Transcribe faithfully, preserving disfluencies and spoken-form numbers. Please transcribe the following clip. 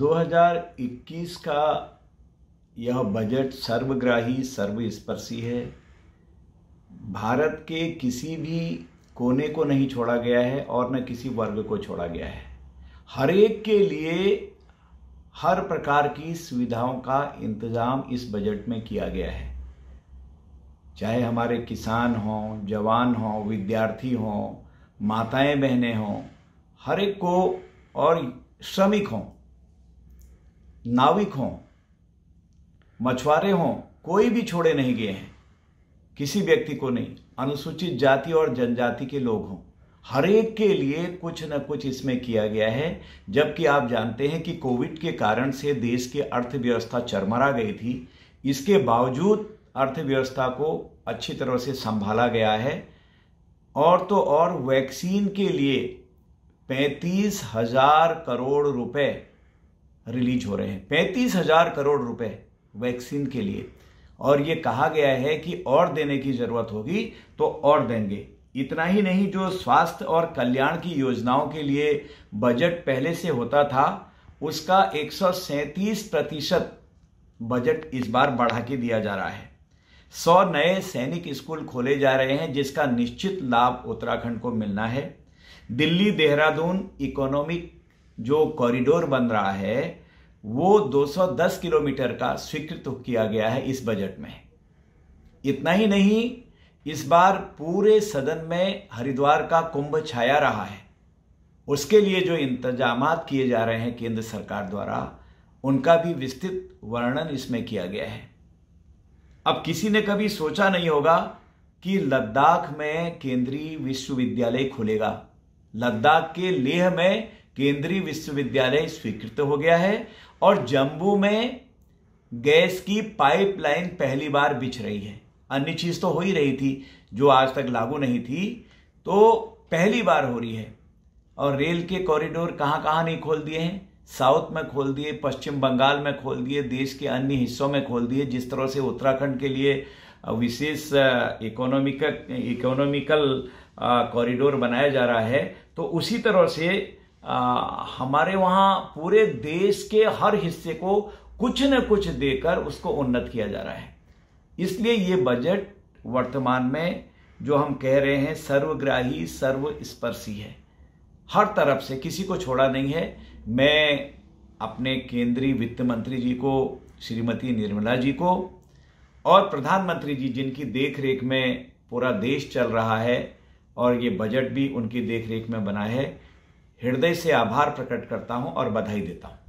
दो हज़ार इक्कीस का यह बजट सर्वग्राही सर्वस्पर्शी है। भारत के किसी भी कोने को नहीं छोड़ा गया है और न किसी वर्ग को छोड़ा गया है। हर एक के लिए हर प्रकार की सुविधाओं का इंतज़ाम इस बजट में किया गया है, चाहे हमारे किसान हों, जवान हों, विद्यार्थी हों, माताएं बहनें हों, हर एक को, और श्रमिक हों, नाविक हों, मछुआरे हों, कोई भी छोड़े नहीं गए हैं, किसी व्यक्ति को नहीं। अनुसूचित जाति और जनजाति के लोग हों, हर एक के लिए कुछ न कुछ इसमें किया गया है। जबकि आप जानते हैं कि कोविड के कारण से देश की अर्थव्यवस्था चरमरा गई थी, इसके बावजूद अर्थव्यवस्था को अच्छी तरह से संभाला गया है। और तो और वैक्सीन के लिए पैंतीस हजार करोड़ रुपए रिलीज हो रहे हैं, पैंतीस हजार करोड़ रुपए वैक्सीन के लिए। और ये कहा गया है कि और देने की ज़रूरत होगी तो और देंगे। इतना ही नहीं, जो स्वास्थ्य और कल्याण की योजनाओं के लिए बजट पहले से होता था, उसका एक सौ सैंतीस प्रतिशत बजट इस बार बढ़ा के दिया जा रहा है। सौ नए सैनिक स्कूल खोले जा रहे हैं, जिसका निश्चित लाभ उत्तराखंड को मिलना है। दिल्ली देहरादून इकोनॉमिक जो कॉरिडोर बन रहा है, वो दो सौ दस किलोमीटर का स्वीकृत किया गया है इस बजट में। इतना ही नहीं, इस बार पूरे सदन में हरिद्वार का कुंभ छाया रहा है। उसके लिए जो इंतजाम किए जा रहे हैं केंद्र सरकार द्वारा, उनका भी विस्तृत वर्णन इसमें किया गया है। अब किसी ने कभी सोचा नहीं होगा कि लद्दाख में केंद्रीय विश्वविद्यालय खुलेगा। लद्दाख के लेह में केंद्रीय विश्वविद्यालय स्वीकृत हो गया है और जम्मू में गैस की पाइपलाइन पहली बार बिछ रही है। अन्य चीज़ तो हो ही रही थी जो आज तक लागू नहीं थी, तो पहली बार हो रही है। और रेल के कॉरिडोर कहाँ कहाँ नहीं खोल दिए हैं, साउथ में खोल दिए, पश्चिम बंगाल में खोल दिए, देश के अन्य हिस्सों में खोल दिए। जिस तरह से उत्तराखंड के लिए विशेष इकोनॉमिकल इकोनॉमिकल कॉरिडोर बनाया जा रहा है, तो उसी तरह से आ, हमारे वहाँ पूरे देश के हर हिस्से को कुछ न कुछ देकर उसको उन्नत किया जा रहा है। इसलिए ये बजट वर्तमान में जो हम कह रहे हैं सर्वग्राही सर्वस्पर्शी है, हर तरफ से किसी को छोड़ा नहीं है। मैं अपने केंद्रीय वित्त मंत्री जी को, श्रीमती निर्मला जी को, और प्रधानमंत्री जी जिनकी देखरेख में पूरा देश चल रहा है और ये बजट भी उनकी देखरेख में बना है, हृदय से आभार प्रकट करता हूँ और बधाई देता हूँ।